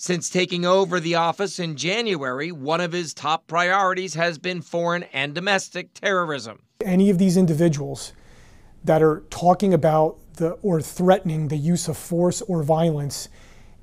Since taking over the office in January, one of his top priorities has been foreign and domestic terrorism. Any of these individuals that are talking about or threatening the use of force or violence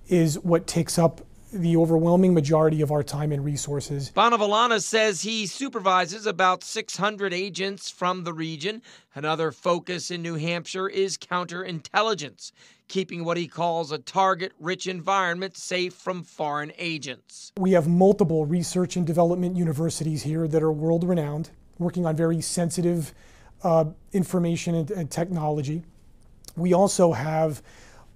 is what takes up the overwhelming majority of our time and resources. Bonavolonta says he supervises about 600 agents from the region. Another focus in New Hampshire is counterintelligence, keeping what he calls a target-rich environment safe from foreign agents. We have multiple research and development universities here that are world-renowned, working on very sensitive information and technology. We also have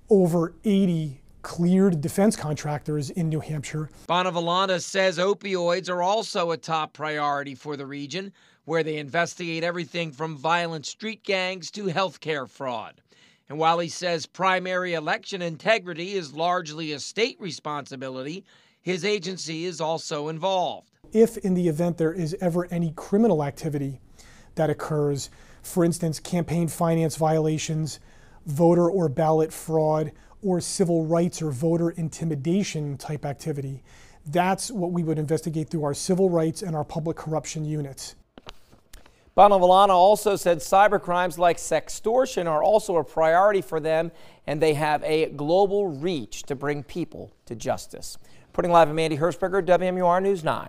over 80 cleared defense contractors in New Hampshire. Bonavolonta says opioids are also a top priority for the region, where they investigate everything from violent street gangs to healthcare fraud. And while he says primary election integrity is largely a state responsibility, his agency is also involved. If in the event there is ever any criminal activity that occurs, for instance, campaign finance violations, voter or ballot fraud, or civil rights or voter intimidation type activity, that's what we would investigate through our civil rights and our public corruption units. Bonavolonta also said cybercrimes like sextortion are also a priority for them, and they have a global reach to bring people to justice. Reporting live, I'm Mandy Hersberger, WMUR News 9.